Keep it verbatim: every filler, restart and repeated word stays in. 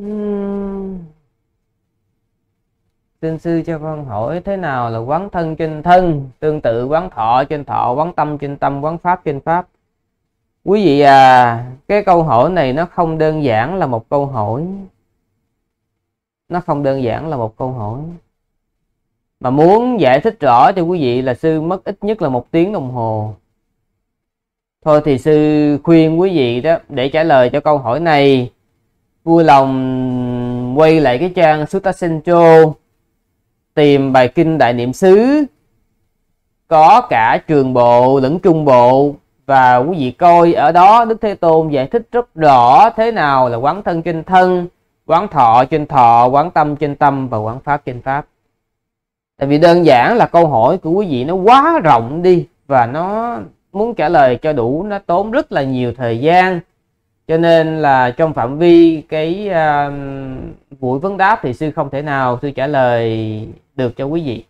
uhm. Xin sư cho con hỏi thế nào là quán thân trên thân, tương tự quán thọ trên thọ, quán tâm trên tâm, quán pháp trên pháp. Quý vị à, cái câu hỏi này nó không đơn giản là một câu hỏi. Nó không đơn giản là một câu hỏi. Mà muốn giải thích rõ cho quý vị là sư mất ít nhất là một tiếng đồng hồ. Thôi thì sư khuyên quý vị đó, để trả lời cho câu hỏi này, vui lòng quay lại cái trang suttacentral, tìm bài kinh Đại Niệm Xứ, có cả trường bộ lẫn trung bộ. Và quý vị coi ở đó Đức Thế Tôn giải thích rất rõ thế nào là quán thân trên thân, quán thọ trên thọ, quán tâm trên tâm và quán pháp trên pháp. Tại vì đơn giản là câu hỏi của quý vị nó quá rộng đi, và nó muốn trả lời cho đủ nó tốn rất là nhiều thời gian. Cho nên là trong phạm vi cái uh, buổi vấn đáp thì sư không thể nào sư trả lời được cho quý vị.